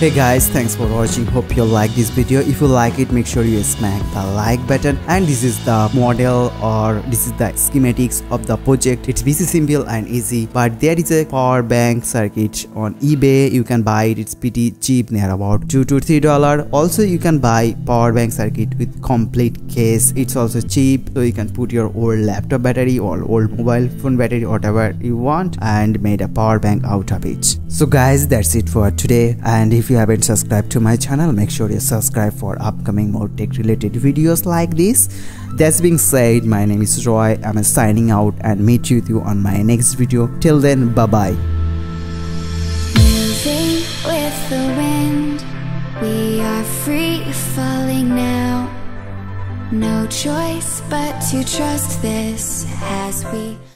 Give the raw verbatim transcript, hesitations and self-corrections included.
Hey guys, thanks for watching. Hope you like this video. If you like it, make sure you smack the like button. And this is the model, or this is the schematics of the project. It's pretty simple and easy, but there is a power bank circuit on eBay. You can buy it. It's pretty cheap, near about two to three dollars. Also, you can buy power bank circuit with complete case. It's also cheap, so you can put your old laptop battery or old mobile phone battery, whatever you want, and made a power bank out of it. So guys, that's it for today, and if you haven't subscribed to my channel, make sure you subscribe for upcoming more tech related videos like this. That being said, my name is Roy. I'm signing out and meet with you on my next video. Till then, bye bye. Moving with the wind, we are free falling now. No choice but to trust this as we